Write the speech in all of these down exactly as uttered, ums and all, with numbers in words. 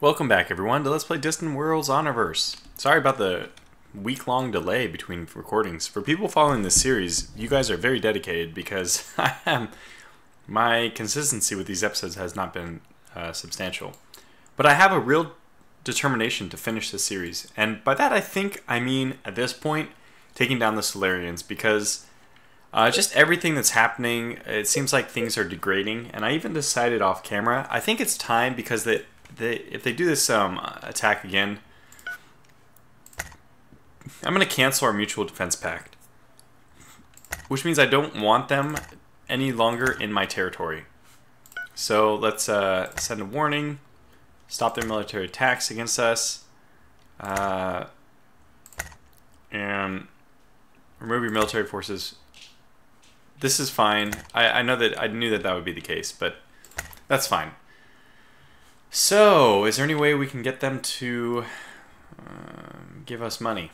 Welcome back, everyone, to Let's Play Distant Worlds Universe. Sorry about the week-long delay between recordings. For people following this series, you guys are very dedicated because I am, my consistency with these episodes has not been uh, substantial. But I have a real determination to finish this series, and by that I think I mean, at this point, taking down the Solarians, because uh, just everything that's happening, it seems like things are degrading, and I even decided off-camera, I think it's time because the They, if they do this um, attack again, I'm going to cancel our mutual defense pact, which means I don't want them any longer in my territory. So let's uh, send a warning, stop their military attacks against us, uh, and remove your military forces. This is fine. I, I know that I knew that that would be the case, but that's fine. So, is there any way we can get them to uh, give us money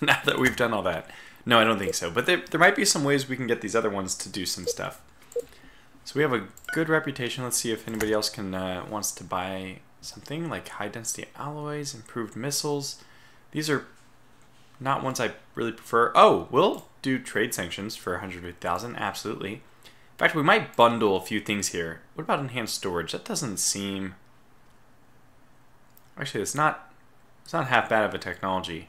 now that we've done all that? No, I don't think so. But there, there might be some ways we can get these other ones to do some stuff. So we have a good reputation. Let's see if anybody else can uh, wants to buy something like high-density alloys, improved missiles. These are not ones I really prefer. Oh, we'll do trade sanctions for one hundred thousand dollars, absolutely. In fact, we might bundle a few things here. What about enhanced storage? That doesn't seem... Actually, it's not it's not half bad of a technology,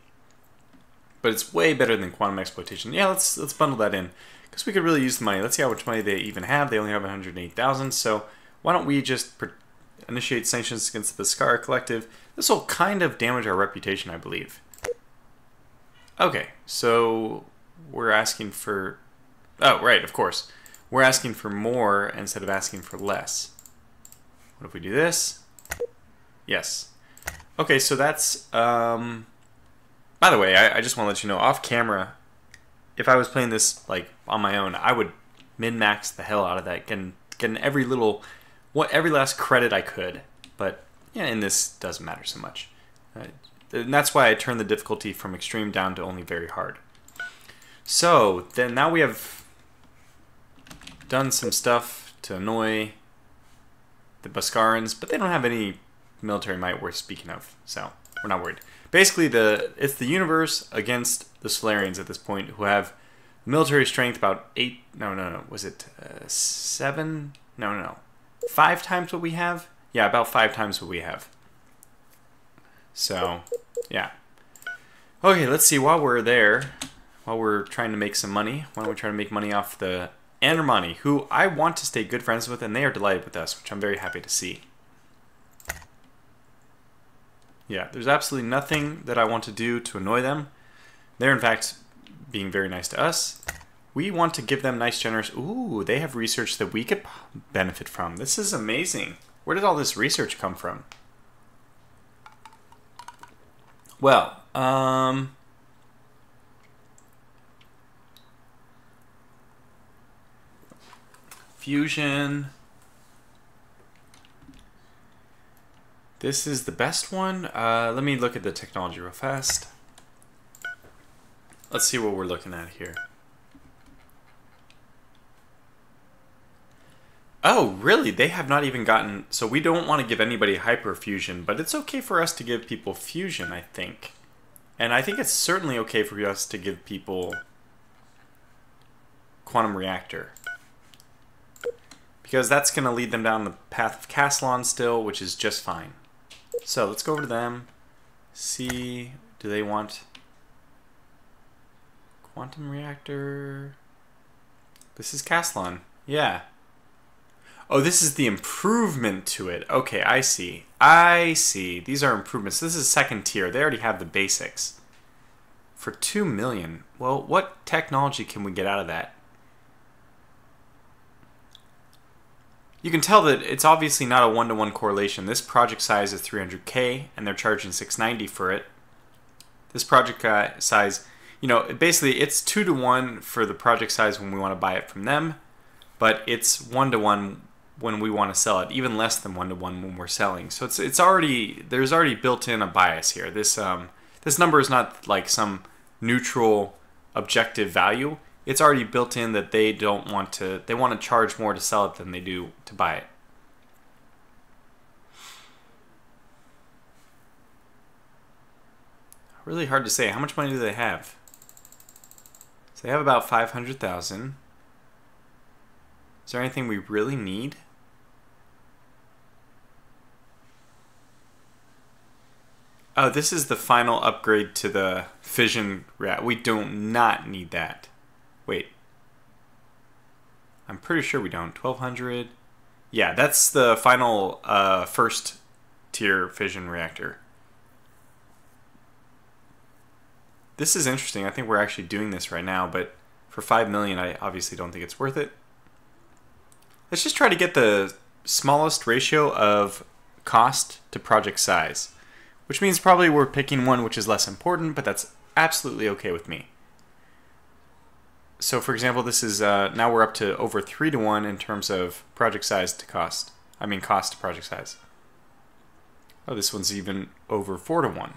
but it's way better than quantum exploitation. Yeah, let's let's bundle that in because we could really use the money. Let's see how much money they even have. They only have one hundred eight thousand. So why don't we just per initiate sanctions against the Scar collective? This will kind of damage our reputation, I believe. Okay, so we're asking for. Oh, right, of course, we're asking for more instead of asking for less. What if we do this? Yes. Okay, so that's, um, by the way, I, I just want to let you know, off camera, if I was playing this, like, on my own, I would min-max the hell out of that, getting, getting every little, what every last credit I could, but, yeah, and this doesn't matter so much. Uh, and that's why I turned the difficulty from extreme down to only very hard. So, then now we have done some stuff to annoy the Bascarans, but they don't have any military might worth speaking of, so we're not worried. Basically, the it's the universe against the Solarians at this point, who have military strength about eight, no, no, no, was it uh, seven? No, no, no. Five times what we have? Yeah, about five times what we have. So, yeah. Okay, let's see, while we're there, while we're trying to make some money, why don't we try to make money off the Andermani, who I want to stay good friends with, and they are delighted with us, which I'm very happy to see. Yeah, there's absolutely nothing that I want to do to annoy them. They're, in fact, being very nice to us. We want to give them nice, generous... Ooh, they have research that we could benefit from. This is amazing. Where did all this research come from? Well, um... fusion... This is the best one. Uh, let me look at the technology real fast. Let's see what we're looking at here. Oh, really? They have not even gotten... So we don't want to give anybody hyperfusion, but it's okay for us to give people fusion, I think. And I think it's certainly okay for us to give people quantum reactor. Because that's going to lead them down the path of Caslon still, which is just fine. So let's go over to them, see, do they want quantum reactor? This is Caslon, yeah. Oh, this is the improvement to it. Okay, I see, I see. These are improvements. This is second tier. They already have the basics. For two million, well, what technology can we get out of that? You can tell that it's obviously not a one-to-one correlation. This project size is three hundred K, and they're charging six ninety for it. This project uh, size, you know, basically it's two to one for the project size when we want to buy it from them, but it's one to one when we want to sell it, even less than one to one when we're selling. So it's it's already, there's already built in a bias here. This, um, this number is not like some neutral objective value. It's already built in that they don't want to, they want to charge more to sell it than they do to buy it. really hard to say. How much money do they have? So they have about five hundred thousand. Is there anything we really need? Oh, this is the final upgrade to the fission rat. We do not need that. Wait. I'm pretty sure we don't. twelve hundred. Yeah, that's the final uh, first tier fission reactor. This is interesting. I think we're actually doing this right now, but for five million, I obviously don't think it's worth it. Let's just try to get the smallest ratio of cost to project size. Which means probably we're picking one which is less important, but that's absolutely okay with me. So for example, this is, uh, now we're up to over three to one in terms of project size to cost. I mean cost to project size. Oh, this one's even over four to one.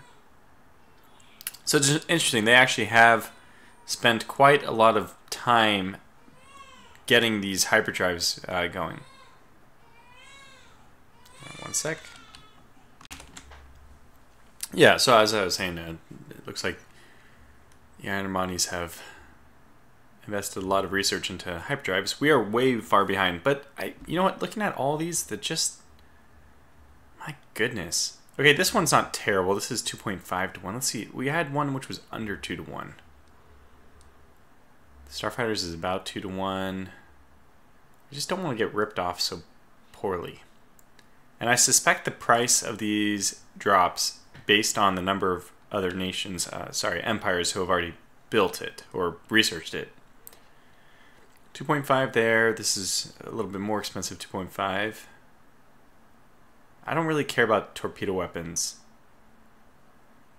So it's interesting, they actually have spent quite a lot of time getting these hyperdrives uh, going. One sec. Yeah, so as I was saying, uh, it looks like the Andermanis have invested a lot of research into hyperdrives. We are way far behind, but I, you know what? Looking at all these, that just... My goodness. Okay, this one's not terrible. This is two point five to one. Let's see. We had one which was under two to one. Starfighters is about two to one. I just don't want to get ripped off so poorly. And I suspect the price of these drops... based on the number of other nations, uh, sorry, empires who have already built it or researched it. two point five there. This is a little bit more expensive, two point five. I don't really care about torpedo weapons.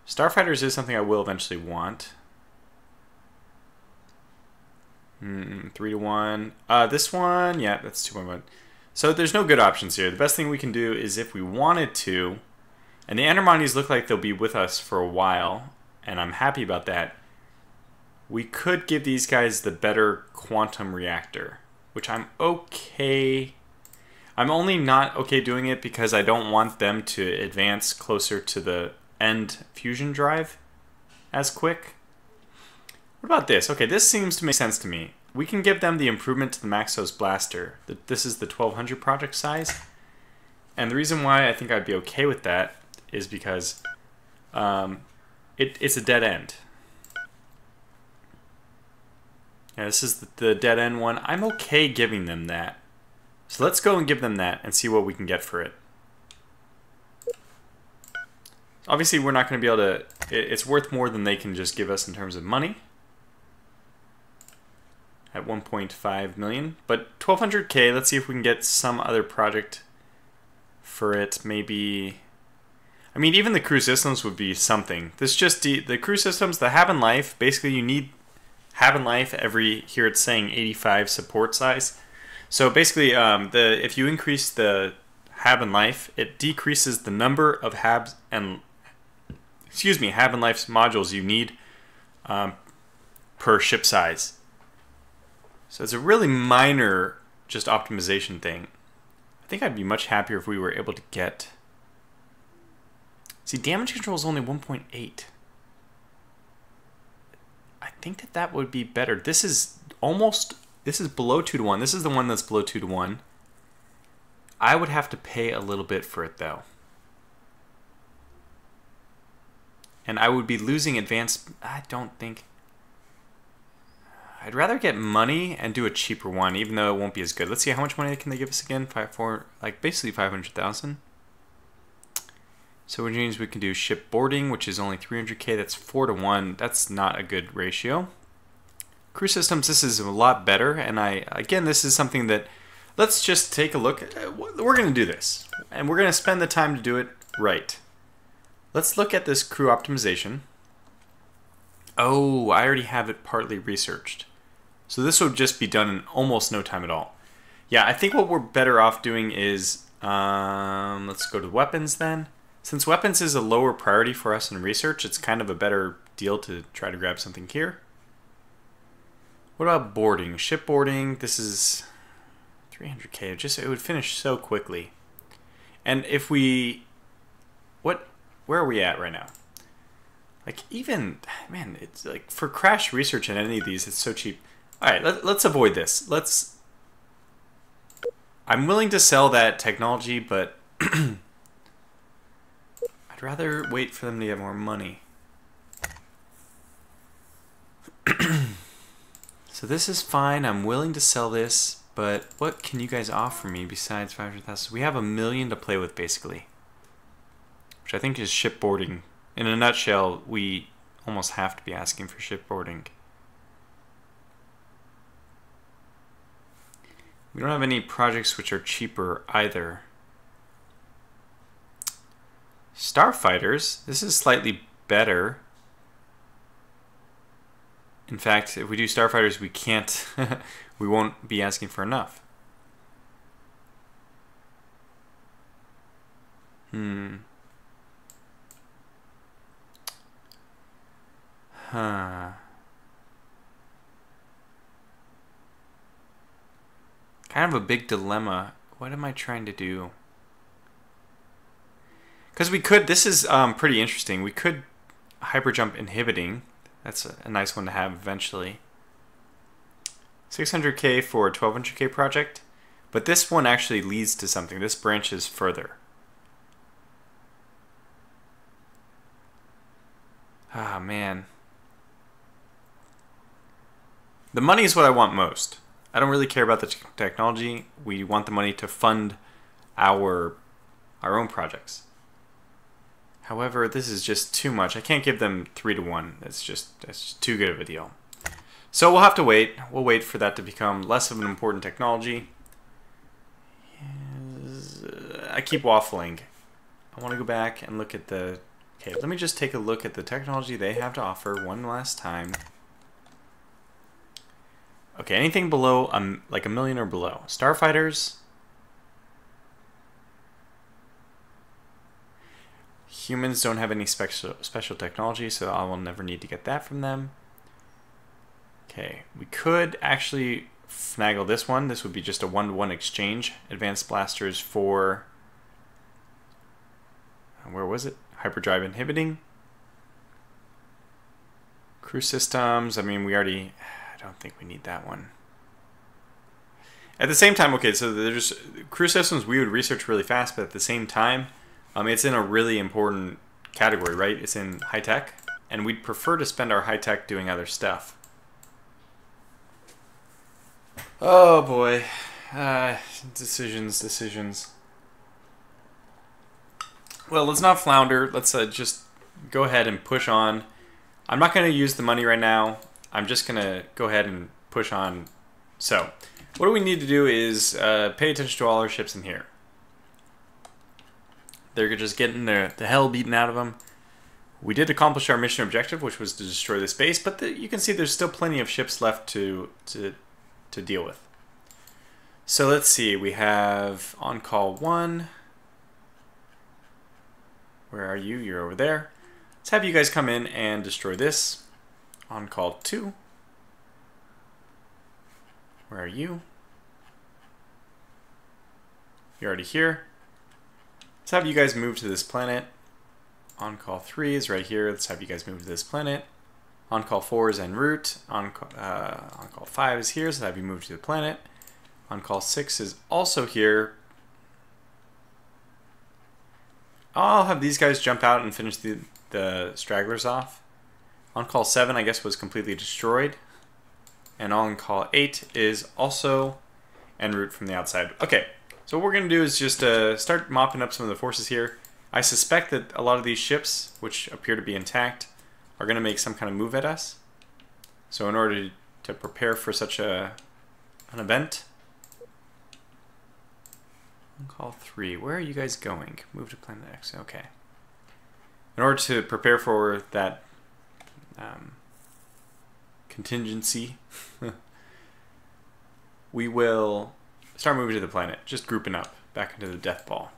Starfighters is something I will eventually want. Mm, three to one. Uh, this one, yeah, that's two point one. So there's no good options here. The best thing we can do is if we wanted to. And the Andermanis look like they'll be with us for a while, and I'm happy about that. We could give these guys the better quantum reactor, which I'm okay. I'm only not okay doing it because I don't want them to advance closer to the end fusion drive as quick. What about this? Okay, this seems to make sense to me. We can give them the improvement to the Maxos blaster. This is the twelve hundred project size. And the reason why I think I'd be okay with that is because um, it, it's a dead end. Yeah, this is the, the dead end one. I'm okay giving them that. So let's go and give them that and see what we can get for it. Obviously, we're not going to be able to... It, it's worth more than they can just give us in terms of money. At one point five million. But twelve hundred K, let's see if we can get some other project for it. Maybe... I mean, even the crew systems would be something. This just de the crew systems, the Haven Life, basically you need Haven Life every, here it's saying eighty-five support size. So basically, um, the if you increase the Haven Life, it decreases the number of Habs and, excuse me, Haven Life's modules you need um, per ship size. So it's a really minor just optimization thing. I think I'd be much happier if we were able to get... See, damage control is only one point eight. I think that that would be better. This is almost, this is below two to one. This is the one that's below two to one. I would have to pay a little bit for it, though. And I would be losing advanced, I don't think. I'd rather get money and do a cheaper one, even though it won't be as good. Let's see, how much money can they give us again? Five, four, like basically five hundred thousand. So which means we can do ship boarding, which is only three hundred K. That's four to one. That's not a good ratio. Crew systems, this is a lot better. And I, again, this is something that, let's just take a look. We're going to do this. And we're going to spend the time to do it right. Let's look at this crew optimization. Oh, I already have it partly researched. So this would just be done in almost no time at all. Yeah, I think what we're better off doing is, um, let's go to weapons then. Since weapons is a lower priority for us in research, it's kind of a better deal to try to grab something here. What about boarding? Ship boarding, this is three hundred K. Just, it would finish so quickly. And if we... what? Where are we at right now? Like, even, man, it's like for crash research in any of these, it's so cheap. All right, let, let's avoid this. Let's. I'm willing to sell that technology, but I'd rather wait for them to get more money. So this is fine. I'm willing to sell this, but what can you guys offer me besides five hundred thousand? We have a million to play with, basically, which I think is shipboarding. In a nutshell, we almost have to be asking for shipboarding. We don't have any projects which are cheaper either. Starfighters, this is slightly better. In fact, if we do Starfighters, we can't, we won't be asking for enough. Hmm. Huh. Kind of a big dilemma. What am I trying to do? Because we could, this is um, pretty interesting. We could hyperjump inhibiting. That's a, a nice one to have eventually. six hundred K for a twelve hundred K project, but this one actually leads to something. This branches further. Ah, man. The money is what I want most. I don't really care about the technology. We want the money to fund our our own projects. However, this is just too much. I can't give them three to one. That's just that's just too good of a deal. So we'll have to wait. We'll wait for that to become less of an important technology. I keep waffling. I want to go back and look at the... Okay, let me just take a look at the technology they have to offer one last time. Okay, anything below, um, like a million or below. Starfighters... Humans don't have any special special technology, so I will never need to get that from them. Okay, we could actually finagle this one. This would be just a one-to-one exchange. Advanced blasters for... Where was it? Hyperdrive inhibiting. Crew systems. I mean, we already... I don't think we need that one. At the same time, okay, so there's... Crew systems we would research really fast, but at the same time... I mean, it's in a really important category, right? It's in high tech, and we'd prefer to spend our high tech doing other stuff. Oh boy, uh, decisions, decisions. Well, let's not flounder. Let's uh, just go ahead and push on. I'm not going to use the money right now. I'm just going to go ahead and push on. So, what do we need to do is uh, pay attention to all our ships in here. They're just getting the, the hell beaten out of them. We did accomplish our mission objective, which was to destroy this base, but the, you can see there's still plenty of ships left to, to, to deal with. So let's see. We have on-call one. Where are you? You're over there. Let's have you guys come in and destroy this. On-call two. Where are you? You're already here. Let's have you guys move to this planet. On call three is right here. Let's have you guys move to this planet. On call four is en route. On call, uh, on call five is here. So have you move to the planet. On call six is also here. I'll have these guys jump out and finish the, the stragglers off. On call seven, I guess, was completely destroyed. And on call eight is also en route from the outside. Okay. So what we're going to do is just uh, start mopping up some of the forces here. I suspect that a lot of these ships, which appear to be intact, are going to make some kind of move at us. So in order to prepare for such a an event... Call three. Where are you guys going? Move to planet X. Okay. In order to prepare for that um, contingency, we will... Start moving to the planet, just grouping up back into the death ball.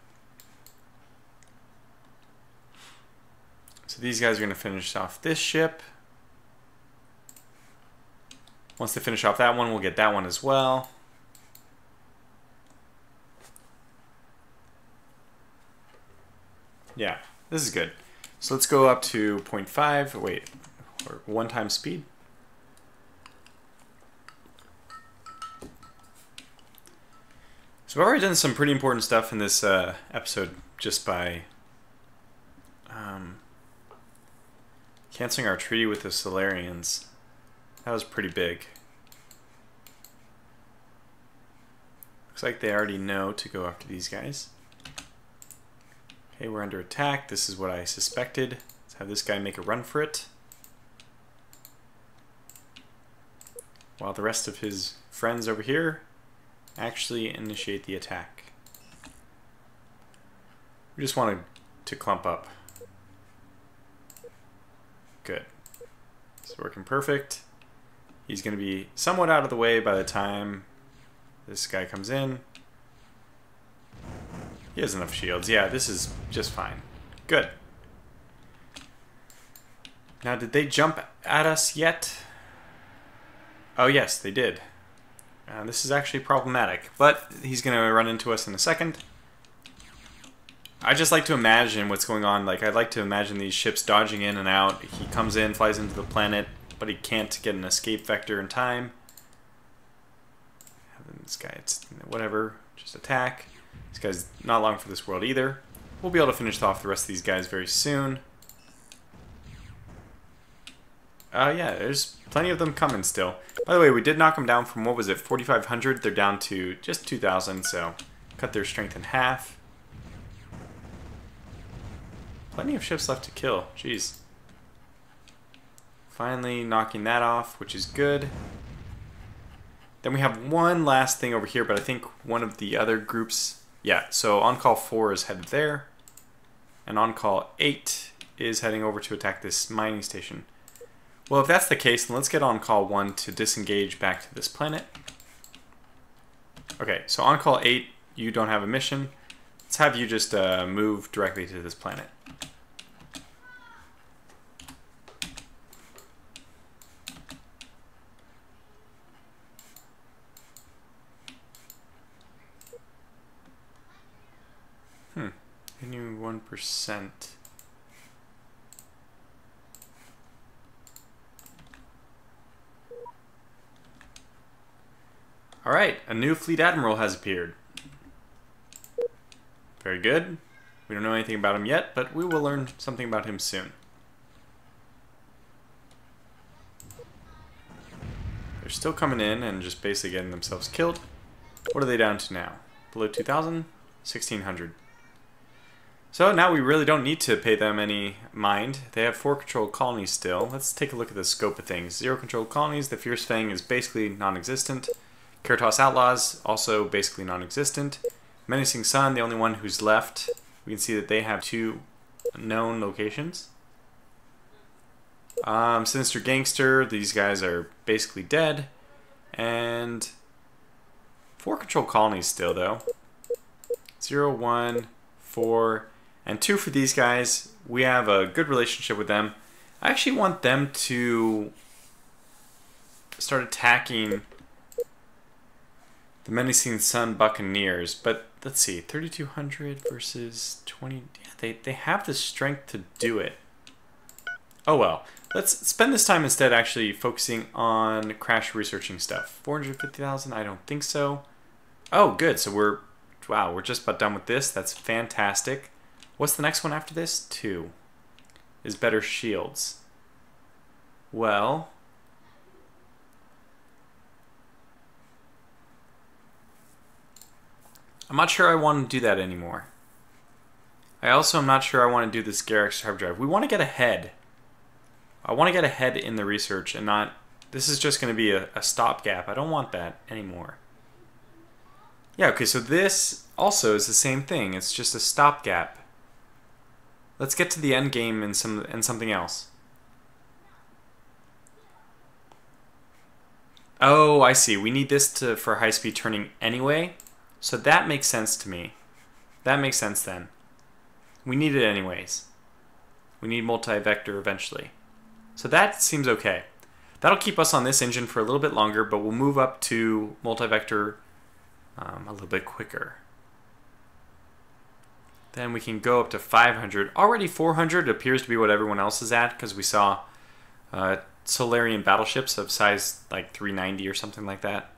So these guys are going to finish off this ship. Once they finish off that one, we'll get that one as well. Yeah, this is good. So let's go up to zero point five, wait, or one time speed. So we've already done some pretty important stuff in this uh, episode just by um, canceling our treaty with the Solarians. That was pretty big. Looks like they already know to go after these guys. Okay, we're under attack. This is what I suspected. Let's have this guy make a run for it. While the rest of his friends over here actually initiate the attack. We just wanted to clump up. Good. It's working perfect. He's going to be somewhat out of the way by the time this guy comes in. He has enough shields. Yeah, this is just fine. Good. Now, did they jump at us yet? Oh, yes, they did. Uh, this is actually problematic, but he's going to run into us in a second. I just like to imagine what's going on. Like, I'd like to imagine these ships dodging in and out. He comes in, flies into the planet, but he can't get an escape vector in time. This guy, it's whatever, just attack. This guy's not long for this world either. We'll be able to finish off the rest of these guys very soon. Uh, yeah, there's plenty of them coming still. By the way, we did knock them down from, what was it, forty-five hundred? They're down to just two thousand, so cut their strength in half. Plenty of ships left to kill. Jeez. Finally knocking that off, which is good. Then we have one last thing over here, but I think one of the other groups... Yeah, so On-Call four is headed there. And On-Call eight is heading over to attack this mining station. Well, if that's the case, then let's get On-Call one to disengage back to this planet. Okay, so On-Call eight, you don't have a mission. Let's have you just uh, move directly to this planet. one percent. Alright, a new fleet admiral has appeared. Very good. We don't know anything about him yet, but we will learn something about him soon. They're still coming in and just basically getting themselves killed. What are they down to now? Below two thousand? sixteen hundred. So now we really don't need to pay them any mind. They have four controlled colonies still. Let's take a look at the scope of things. Zero controlled colonies. The Fierce Fang is basically non-existent. Keratos Outlaws, also basically non-existent. Menacing Sun, the only one who's left. We can see that they have two known locations. Um, Sinister Gangster, these guys are basically dead. And four controlled colonies still, though. Zero, one, four... And two for these guys. We have a good relationship with them. I actually want them to start attacking the Menacing Sun Buccaneers. But let's see, thirty-two hundred versus twenty. Yeah, they, they have the strength to do it. Oh well. Let's spend this time instead actually focusing on crash researching stuff. four hundred fifty thousand? I don't think so. Oh, good. So we're, wow, we're just about done with this. That's fantastic. What's the next one after this? Two is better shields. Well, I'm not sure I want to do that anymore. I also am not sure I want to do this Garrix hub drive. We want to get ahead. I want to get ahead in the research and not, this is just going to be a, a stopgap. I don't want that anymore. Yeah, okay, so this also is the same thing. It's just a stopgap. Let's get to the end game and some and something else. Oh, I see. We need this to for high-speed turning anyway. So that makes sense to me. That makes sense then. We need it anyways. We need multi-vector eventually. So that seems okay. That'll keep us on this engine for a little bit longer, but we'll move up to multi-vector um, a little bit quicker. Then we can go up to five hundred. Already four hundred appears to be what everyone else is at, because we saw uh, Solarian battleships of size like three ninety or something like that.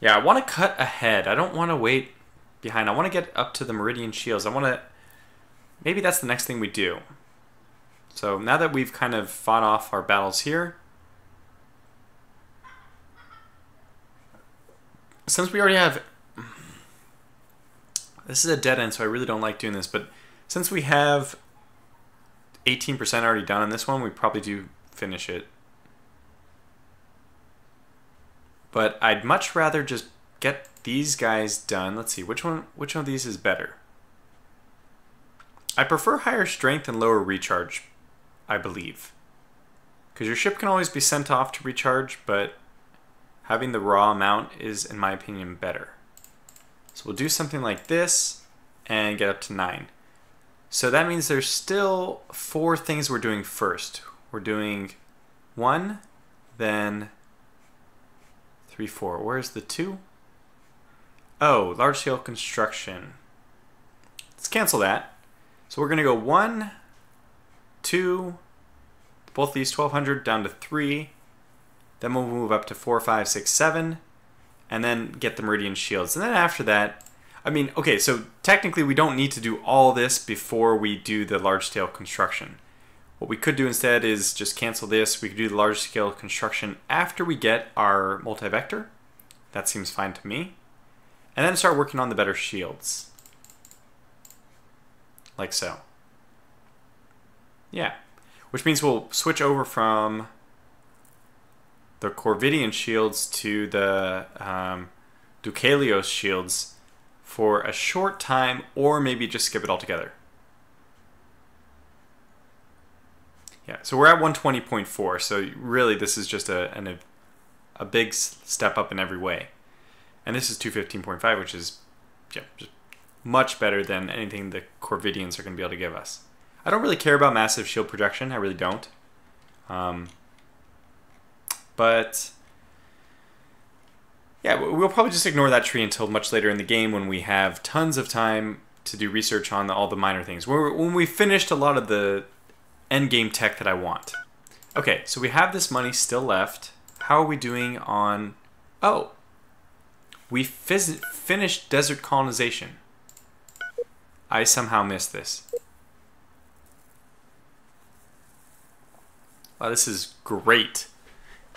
Yeah, I want to cut ahead. I don't want to wait behind. I want to get up to the Meridian shields. I want to... Maybe that's the next thing we do. So now that we've kind of fought off our battles here... Since we already have... This is a dead end, so I really don't like doing this, but since we have eighteen percent already done on this one, we probably do finish it. But I'd much rather just get these guys done. Let's see, which one, which one of these is better? I prefer higher strength and lower recharge, I believe. Because your ship can always be sent off to recharge, but having the raw amount is, in my opinion, better. So we'll do something like this and get up to nine. So that means there's still four things we're doing first. We're doing one, then... Three, four. Where's the two? Oh, large-scale construction. Let's cancel that. So we're going to go one, two, both these twelve hundred down to three. Then we'll move up to four, five, six, seven, and then get the Meridian shields. And then after that, I mean, okay, so technically we don't need to do all this before we do the large-scale construction. What we could do instead is just cancel this. We could do the large-scale construction after we get our multi-vector. That seems fine to me. And then start working on the better shields. Like so. Yeah. Which means we'll switch over from the Corvidian shields to the um, Ducalios shields for a short time, or maybe just skip it altogether. Yeah, so we're at one twenty point four, so really this is just a, an, a, a big step up in every way. And this is two fifteen point five, which is yeah, just much better than anything the Corvidians are going to be able to give us. I don't really care about massive shield projection, I really don't. Um, but yeah, we'll probably just ignore that tree until much later in the game when we have tons of time to do research on the, all the minor things. We're, when we finished a lot of the endgame tech that I want. Okay, so we have this money still left. How are we doing on... Oh! We finished desert colonization. I somehow missed this. Wow, this is great.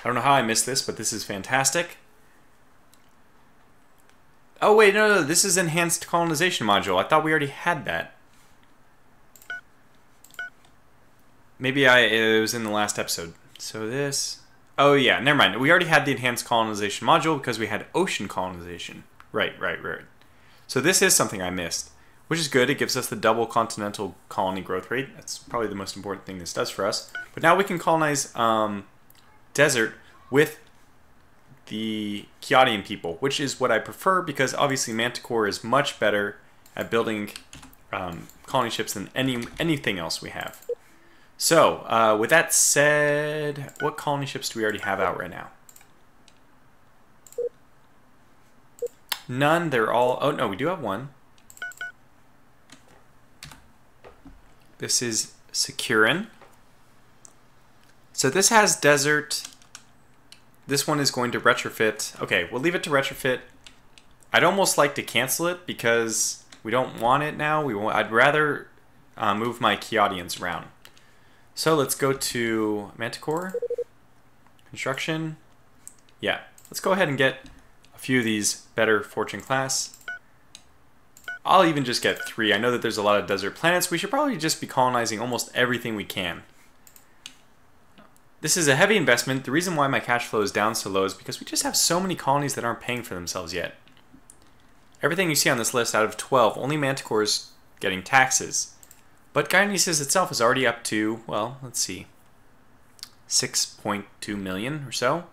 I don't know how I missed this, but this is fantastic. Oh wait, no, no, this is enhanced colonization module. I thought we already had that. Maybe I, it was in the last episode. So this... Oh yeah, never mind. We already had the enhanced colonization module because we had ocean colonization. Right, right, right. So this is something I missed, which is good. It gives us the double continental colony growth rate. That's probably the most important thing this does for us. But now we can colonize um, desert with the Chiaudian people, which is what I prefer because obviously Manticore is much better at building um, colony ships than any anything else we have. So, uh, with that said, what colony ships do we already have out right now? None, they're all... Oh, no, we do have one. This is Securan. So this has desert. This one is going to retrofit. Okay, we'll leave it to retrofit. I'd almost like to cancel it because we don't want it now. We want, I'd rather uh, move my Chiaudians around. So let's go to Manticore, construction. Yeah, let's go ahead and get a few of these better fortune class. I'll even just get three. I know that there's a lot of desert planets. We should probably just be colonizing almost everything we can. This is a heavy investment. The reason why my cash flow is down so low is because we just have so many colonies that aren't paying for themselves yet. Everything you see on this list out of twelve, only Manticore is getting taxes. But Gynesis itself is already up to, well, let's see, six point two million or so.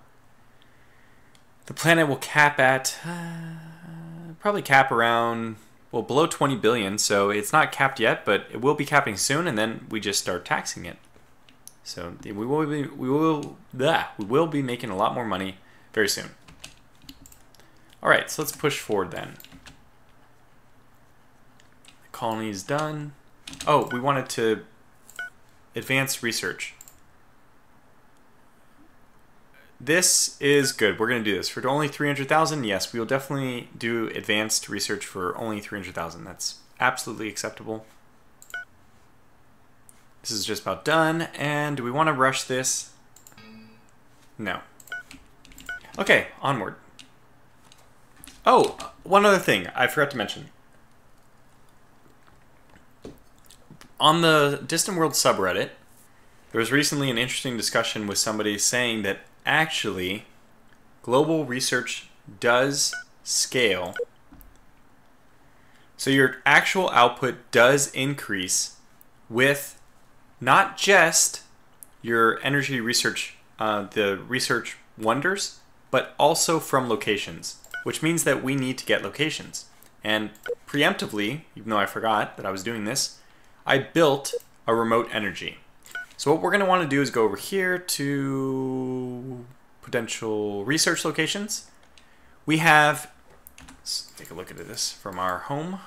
The planet will cap at, uh, probably cap around, well, below twenty billion, so it's not capped yet, but it will be capping soon, and then we just start taxing it. So we will be, we will, bleh, we will be making a lot more money very soon. All right, so let's push forward then. Colony is done. Oh, we wanted to advance research. This is good. We're going to do this. For only three hundred thousand, yes, we will definitely do advanced research for only three hundred thousand. That's absolutely acceptable. This is just about done. And do we want to rush this? No. Okay, onward. Oh, one other thing I forgot to mention. On the Distant Worlds subreddit, there was recently an interesting discussion with somebody saying that actually, global research does scale. So your actual output does increase with not just your energy research, uh, the research wonders, but also from locations, which means that we need to get locations. And preemptively, even though I forgot that I was doing this, I built a remote energy. So what we're going to want to do is go over here to potential research locations. We have, let's take a look at this from our home.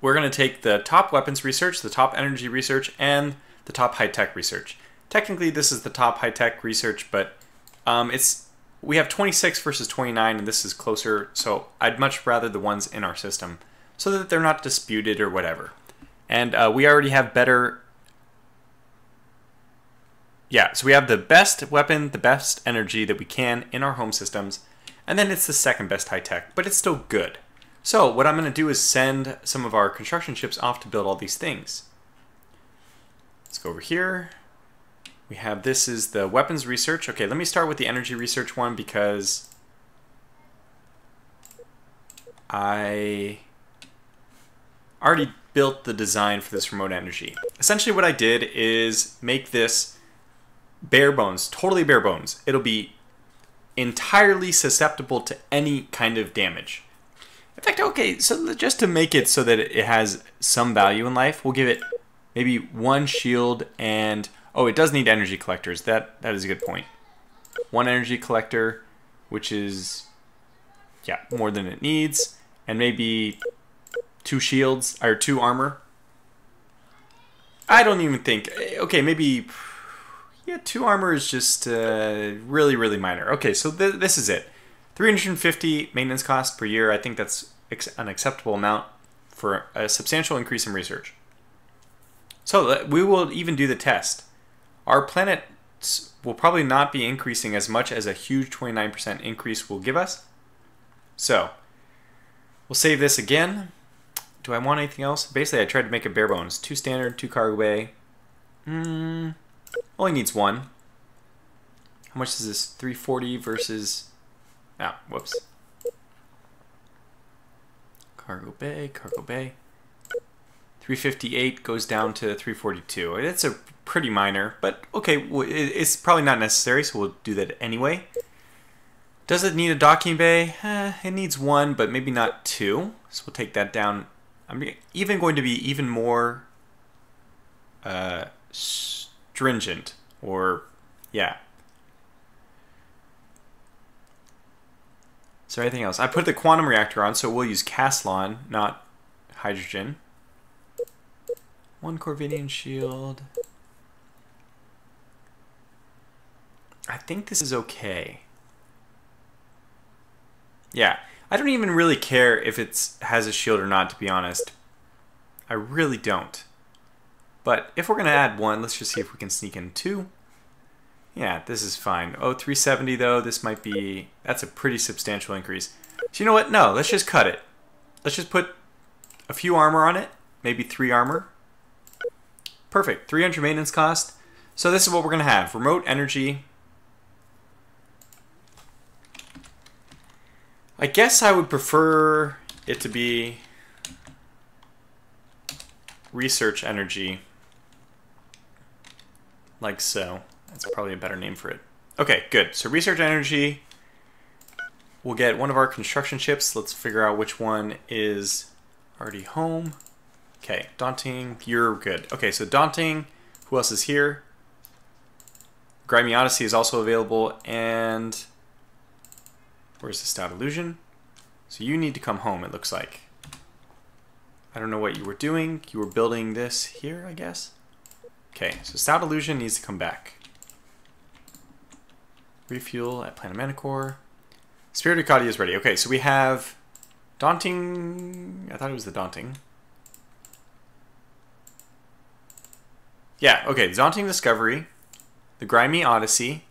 We're going to take the top weapons research, the top energy research, and the top high-tech research. Technically, this is the top high-tech research, but um, it's we have twenty-six versus twenty-nine, and this is closer, so I'd much rather the ones in our system so that they're not disputed or whatever. And uh, we already have better... Yeah, so we have the best weapon, the best energy that we can in our home systems, and then it's the second best high-tech, but it's still good. So what I'm going to do is send some of our construction ships off to build all these things. Let's go over here. We have, this is the weapons research. Okay, let me start with the energy research one because I already built the design for this remote energy. Essentially what I did is make this bare bones, totally bare bones. It'll be entirely susceptible to any kind of damage. In fact, okay, so just to make it so that it has some value in life, we'll give it maybe one shield and... Oh, it does need energy collectors. That That is a good point. One energy collector, which is, yeah, more than it needs. And maybe two shields, or two armor. I don't even think... Okay, maybe... Yeah, two armor is just uh, really, really minor. Okay, so th this is it. three hundred fifty maintenance cost per year. I think that's an acceptable amount for a substantial increase in research. So we will even do the test. Our planet will probably not be increasing as much as a huge twenty-nine percent increase will give us. So we'll save this again. Do I want anything else? Basically, I tried to make it bare bones. Two standard, two cargo bay. Hmm... Only needs one. How much is this? three forty versus... Ah, whoops. Cargo bay, cargo bay. three fifty-eight goes down to three forty-two. It's a pretty minor, but okay, it's probably not necessary, so we'll do that anyway. Does it need a docking bay? Eh, it needs one, but maybe not two. So we'll take that down. I'm even going to be even more... Uh... stringent, or yeah. Is there anything else? I put the quantum reactor on, so we'll use Caslon, not hydrogen. One Corvidian shield. I think this is okay. Yeah, I don't even really care if it has a shield or not, to be honest. I really don't. But if we're going to add one, let's just see if we can sneak in two. Yeah, this is fine. Oh, three seventy though, this might be... That's a pretty substantial increase. So you know what? No, let's just cut it. Let's just put a few armor on it. Maybe three armor. Perfect. three hundred maintenance cost. So this is what we're going to have. Remote energy. I guess I would prefer it to be research energy. Like so. That's probably a better name for it. Okay, good. So research energy. We'll get one of our construction ships. Let's figure out which one is already home. Okay, Daunting, you're good. Okay, so Daunting, who else is here? Grimy Odyssey is also available, and where's the Stout Illusion? So you need to come home, it looks like. I don't know what you were doing. You were building this here, I guess. Okay, so Sound Illusion needs to come back. Refuel at Planet Manticore. Spirit of Kyadia is ready. Okay, so we have Daunting... I thought it was the Daunting. Yeah, okay, Daunting Discovery, the Grimy Odyssey,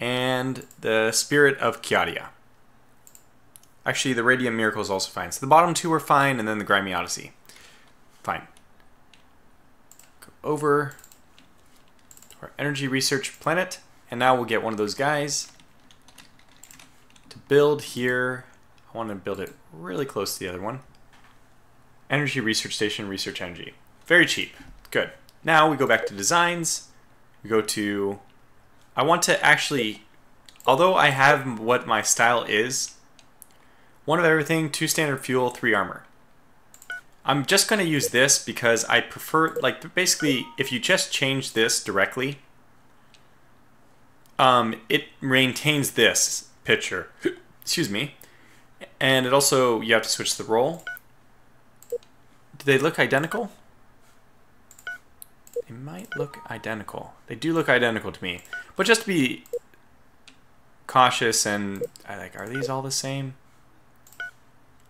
and the Spirit of Kyadia. Actually, the Radiant Miracle is also fine. So the bottom two are fine, and then the Grimy Odyssey. Fine. Go over to our Energy Research Planet, and now we'll get one of those guys to build here. I want to build it really close to the other one. Energy Research Station, Research Energy. Very cheap. Good. Now we go back to designs. We go to... I want to actually... Although I have what my style is... One of everything, two standard fuel, three armor. I'm just going to use this because I prefer, like, basically, if you just change this directly, um, it maintains this picture. Excuse me. And it also, you have to switch the role. Do they look identical? They might look identical. They do look identical to me. But just to be cautious and, I like, are these all the same?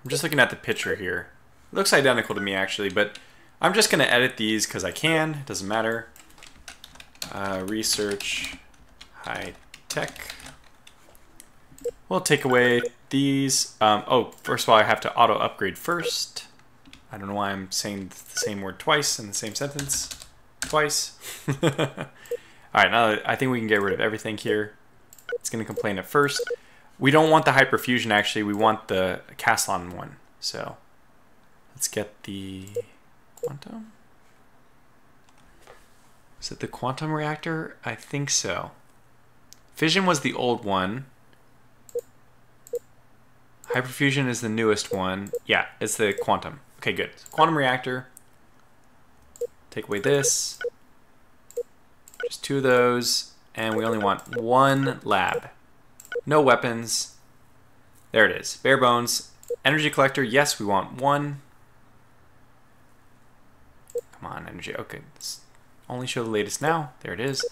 I'm just looking at the picture here. It looks identical to me, actually, but I'm just going to edit these because I can. It doesn't matter. Uh, research high tech. We'll take away these. Um, oh, first of all, I have to auto-upgrade first. I don't know why I'm saying the same word twice in the same sentence. Twice. All right, now I think we can get rid of everything here. It's going to complain at first. We don't want the Hyperfusion, actually. We want the Caslon one. So let's get the Quantum. Is it the Quantum Reactor? I think so. Fission was the old one. Hyperfusion is the newest one. Yeah, it's the Quantum. Okay, good. So Quantum Reactor. Take away this. Just two of those. And we only want one lab. No weapons. There it is. Bare bones. Energy collector. Yes, we want one. Come on, energy. Okay. Let's only show the latest now. There it is.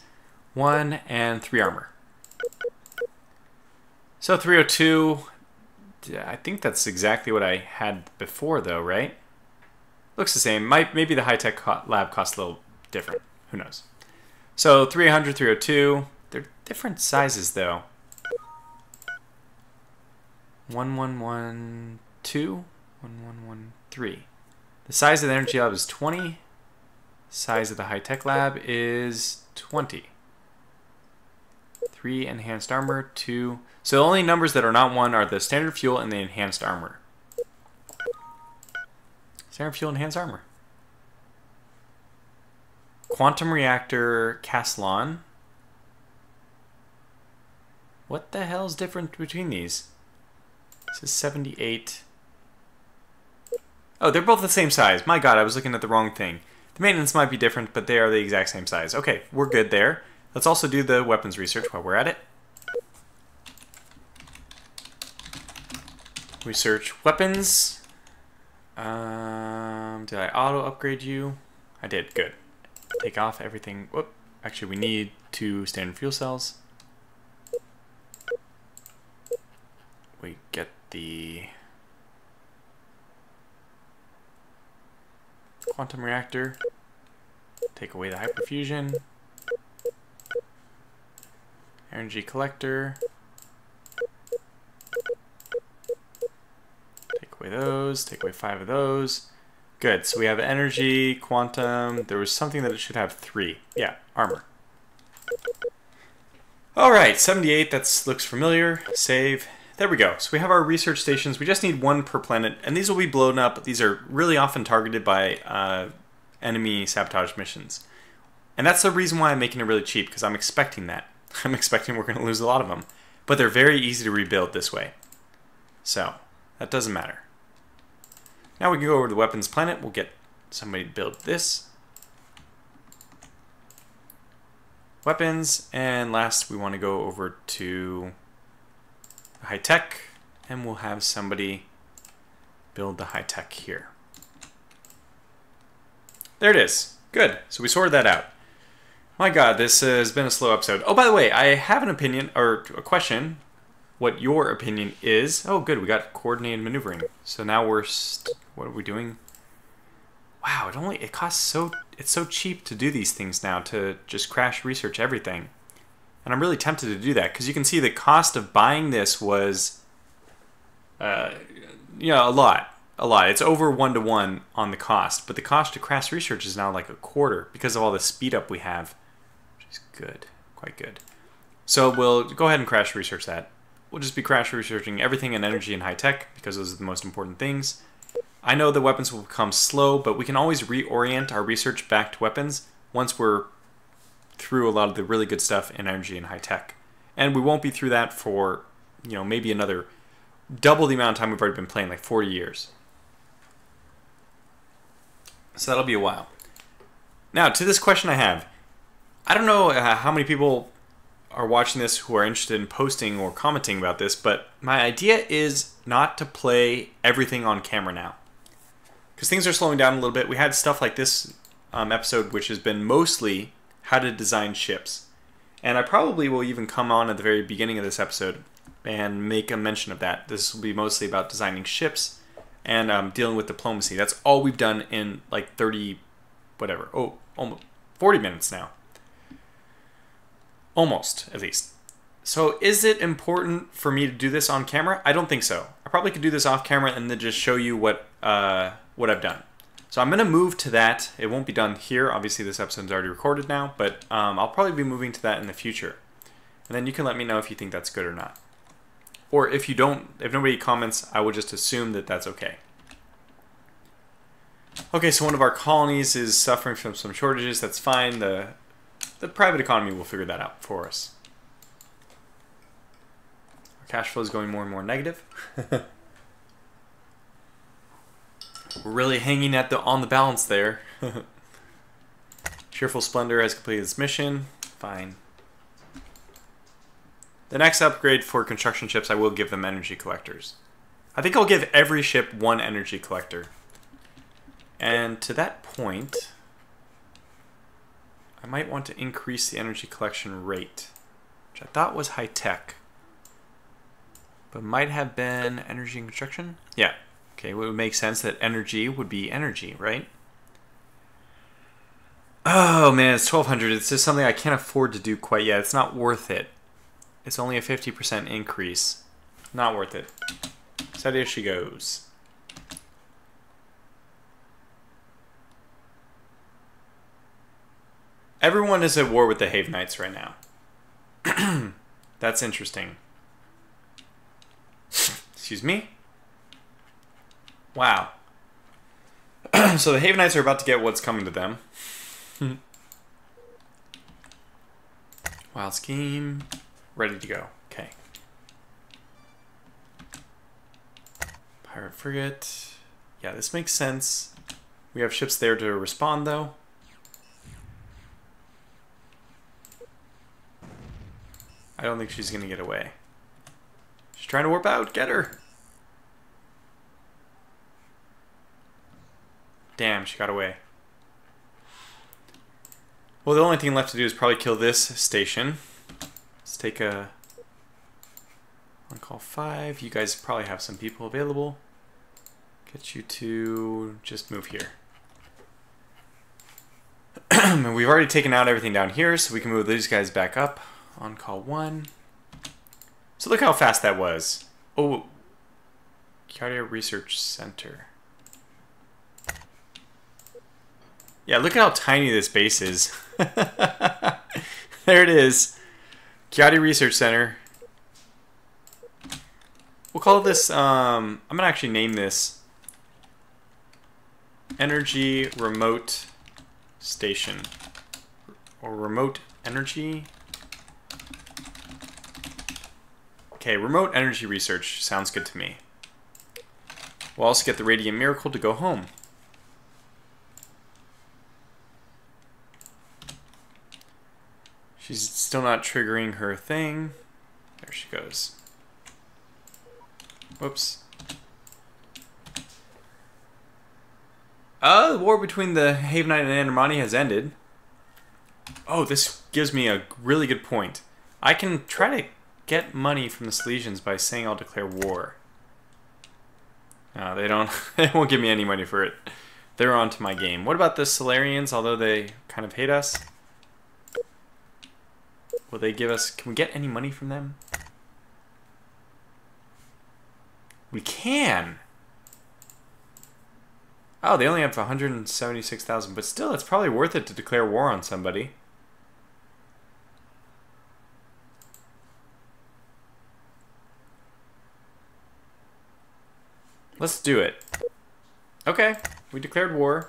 One and three armor. So three oh two. I think that's exactly what I had before, though, right? Looks the same. Might, maybe the high-tech lab costs a little different. Who knows? So three hundred, three oh two. They're different sizes, though. One one one two, one one one three. The size of the energy lab is twenty. The size of the high-tech lab is twenty. Three enhanced armor, two. So the only numbers that are not one are the standard fuel and the enhanced armor. Standard fuel, enhanced armor. Quantum reactor, Caslon. What the hell is different between these? This is seventy-eight. Oh, they're both the same size. My god, I was looking at the wrong thing. The maintenance might be different, but they are the exact same size. Okay, we're good there. Let's also do the weapons research while we're at it. Research weapons. Um, did I auto-upgrade you? I did, good. Take off everything. Whoop. Actually, we need two standard fuel cells. We get the quantum reactor, take away the hyperfusion, energy collector, take away those, take away five of those. Good, so we have energy, quantum, there was something that it should have three. Yeah, armor. All right, seventy-eight, that looks familiar, save. There we go. So we have our research stations. We just need one per planet, and these will be blown up. These are really often targeted by uh, enemy sabotage missions. And that's the reason why I'm making it really cheap, because I'm expecting that. I'm expecting we're going to lose a lot of them. But they're very easy to rebuild this way. So, that doesn't matter. Now we can go over to the weapons planet. We'll get somebody to build this. Weapons. And last, we want to go over to... high tech, and we'll have somebody build the high tech here. There it is. Good. So we sorted that out. My god, this has been a slow episode. Oh, by the way, I have an opinion, or a question, what your opinion is. Oh, good, we got coordinated maneuvering. So now we're, st what are we doing? Wow, it only, it costs so, it's so cheap to do these things now, to just crash research everything. And I'm really tempted to do that, because you can see the cost of buying this was, uh, you know, a lot. A lot. It's over one to one on the cost, but the cost to crash research is now like a quarter because of all the speed up we have, which is good, quite good. So we'll go ahead and crash research that. We'll just be crash researching everything in energy and high tech because those are the most important things. I know the weapons will become slow, but we can always reorient our research back to weapons once we're through a lot of the really good stuff in energy and high tech. And we won't be through that for, you know, maybe another double the amount of time we've already been playing, like forty years. So that'll be a while. Now, to this question I have. I don't know uh, how many people are watching this who are interested in posting or commenting about this, but my idea is not to play everything on camera now. Because things are slowing down a little bit. We had stuff like this um, episode, which has been mostly how to design ships. And I probably will even come on at the very beginning of this episode and make a mention of that. This will be mostly about designing ships and um, dealing with diplomacy. That's all we've done in like thirty, whatever, oh, almost forty minutes now. Almost, at least. So is it important for me to do this on camera? I don't think so. I probably could do this off camera and then just show you what, uh, what I've done. So I'm gonna move to that. It won't be done here. Obviously this episode's already recorded now, but um, I'll probably be moving to that in the future. And then you can let me know if you think that's good or not. Or if you don't, if nobody comments, I will just assume that that's okay. Okay, so one of our colonies is suffering from some shortages. That's fine. The, the private economy will figure that out for us. Our cash flow is going more and more negative. We're really hanging at the on the balance there. Cheerful Splendor has completed its mission. Fine. The next upgrade for construction ships, I will give them energy collectors. I think I'll give every ship one energy collector. And to that point, I might want to increase the energy collection rate, which I thought was high tech, but might have been energy and construction. Yeah. Okay, well, it would make sense that energy would be energy, right? Oh man, it's twelve hundred. It's just something I can't afford to do quite yet. It's not worth it. It's only a fifty percent increase. Not worth it. So there she goes. Everyone is at war with the Have Knights right now. That's interesting. Excuse me? Wow. So the Have Knights are about to get what's coming to them. Wild scheme. Ready to go. Okay. Pirate frigate. Yeah, this makes sense. We have ships there to respond, though. I don't think she's going to get away. She's trying to warp out. Get her! Damn, she got away. Well, the only thing left to do is probably kill this station. Let's take a on call five. You guys probably have some people available. Get you to just move here. And we've already taken out everything down here, so we can move these guys back up on call one. So look how fast that was. Oh, Cardia Research Center. Yeah, look at how tiny this base is. There it is. Kiati Research Center. We'll call this, um, I'm going to actually name this Energy Remote Station. Or Remote Energy. Okay, Remote Energy Research sounds good to me. We'll also get the Radiant Miracle to go home. She's still not triggering her thing. There she goes. Whoops. Uh, the war between the Havenite and Andermani has ended. Oh, this gives me a really good point. I can try to get money from the Silesians by saying I'll declare war. Uh, they don't. They won't give me any money for it. They're on to my game. What about the Solarians, although they kind of hate us? Will they give us... Can we get any money from them? We can! Oh, they only have one hundred seventy-six thousand, but still, it's probably worth it to declare war on somebody. Let's do it. Okay, we declared war.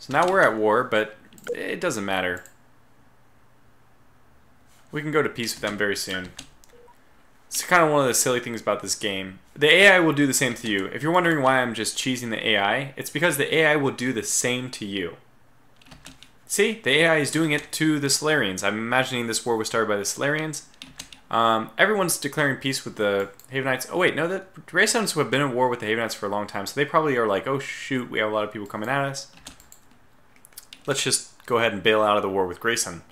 So now we're at war, but it doesn't matter. We can go to peace with them very soon. It's kind of one of the silly things about this game. The A I will do the same to you. If you're wondering why I'm just cheesing the A I, it's because the A I will do the same to you. See, the A I is doing it to the Solarians. I'm imagining this war was started by the Solarians. Um, everyone's declaring peace with the Havenites. Oh wait, no, the Graysons have been at war with the Havenites for a long time, so they probably are like, oh shoot, we have a lot of people coming at us. Let's just go ahead and bail out of the war with Grayson.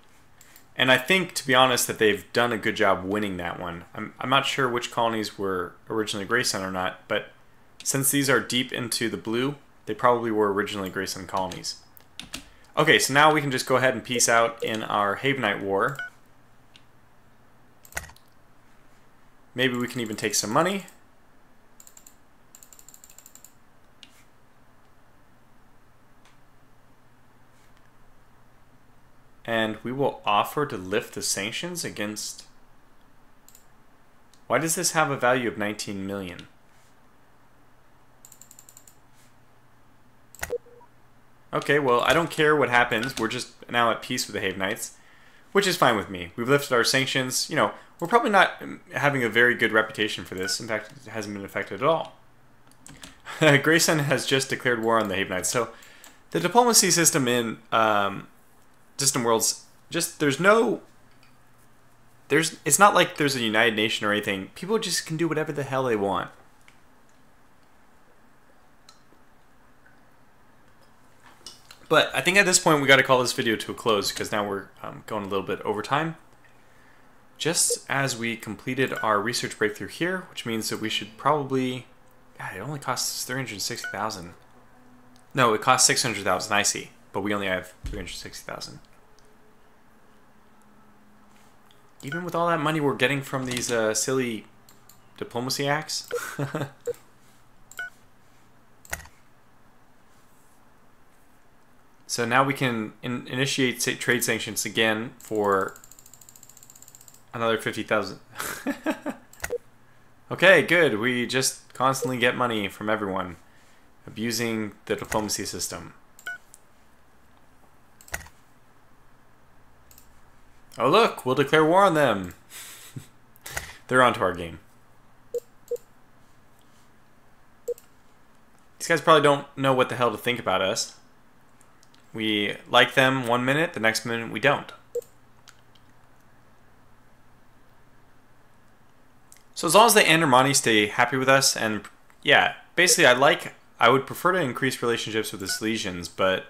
And I think, to be honest, that they've done a good job winning that one. I'm, I'm not sure which colonies were originally Grayson or not, but since these are deep into the blue, they probably were originally Grayson colonies. Okay, so now we can just go ahead and peace out in our Havenite war. Maybe we can even take some money. And we will offer to lift the sanctions against... Why does this have a value of nineteen million? Okay, well, I don't care what happens. We're just now at peace with the Havenites, which is fine with me. We've lifted our sanctions. You know, we're probably not having a very good reputation for this. In fact, it hasn't been affected at all. Grayson has just declared war on the Havenites. So the diplomacy system in um, Distant Worlds, just there's no... there's It's not like there's a United Nation or anything. People just can do whatever the hell they want. But I think at this point we got to call this video to a close because now we're um, going a little bit over time. Just as we completed our research breakthrough here, which means that we should probably... God, it only costs three hundred sixty thousand. No, it costs six hundred thousand, I see. But we only have three hundred sixty thousand. Even with all that money we're getting from these uh, silly diplomacy acts. So now we can in initiate trade sanctions again for... another fifty thousand. Okay, good. We just constantly get money from everyone. Abusing the diplomacy system. Oh look, we'll declare war on them. They're onto our game. These guys probably don't know what the hell to think about us. We like them one minute, the next minute we don't. So as long as the Andermani stay happy with us, and yeah, basically I like, I would prefer to increase relationships with the Silesians, but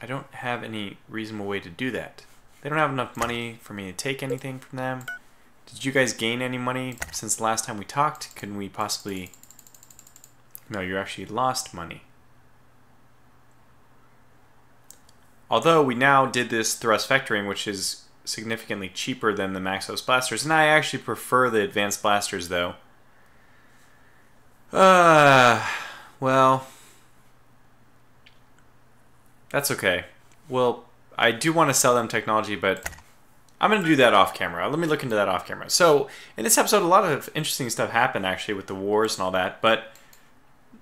I don't have any reasonable way to do that. They don't have enough money for me to take anything from them. Did you guys gain any money since the last time we talked? Couldn't we possibly... No, you actually lost money. Although we now did this thrust vectoring, which is significantly cheaper than the Maxos blasters, and I actually prefer the advanced blasters though. Uh, well, that's okay. Well, I do want to sell them technology, but I'm going to do that off camera. Let me look into that off camera. So in this episode, a lot of interesting stuff happened actually with the wars and all that, but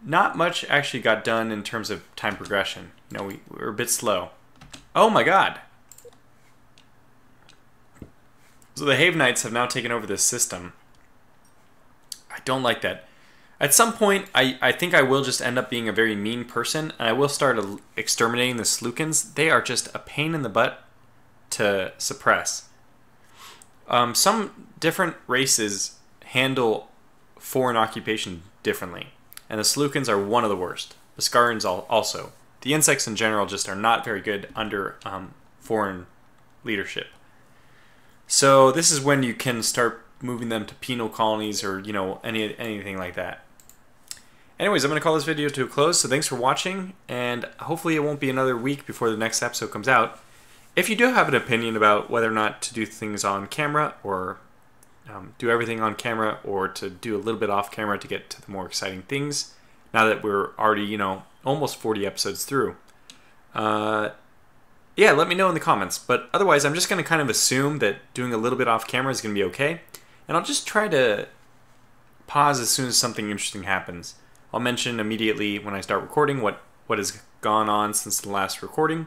not much actually got done in terms of time progression. You know, we, we were a bit slow. Oh my god. So the Havenites have now taken over this system. I don't like that. At some point, I, I think I will just end up being a very mean person, and I will start exterminating the Slukans. They are just a pain in the butt to suppress. Um, some different races handle foreign occupation differently. and the Slukans are one of the worst. Bascarans also. The insects in general just are not very good under um, foreign leadership. So this is when you can start moving them to penal colonies or, you know, any anything like that. Anyways, I'm going to call this video to a close, so thanks for watching, and hopefully it won't be another week before the next episode comes out. If you do have an opinion about whether or not to do things on camera or um, do everything on camera or to do a little bit off camera to get to the more exciting things, now that we're already, you know, almost forty episodes through, uh, yeah, let me know in the comments. But otherwise, I'm just going to kind of assume that doing a little bit off camera is going to be okay, and I'll just try to pause as soon as something interesting happens. I'll mention immediately when I start recording what, what has gone on since the last recording,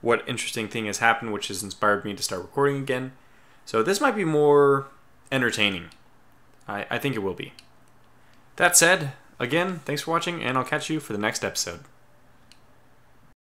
what interesting thing has happened which has inspired me to start recording again. So this might be more entertaining. I, I think it will be. That said, again, thanks for watching, and I'll catch you for the next episode.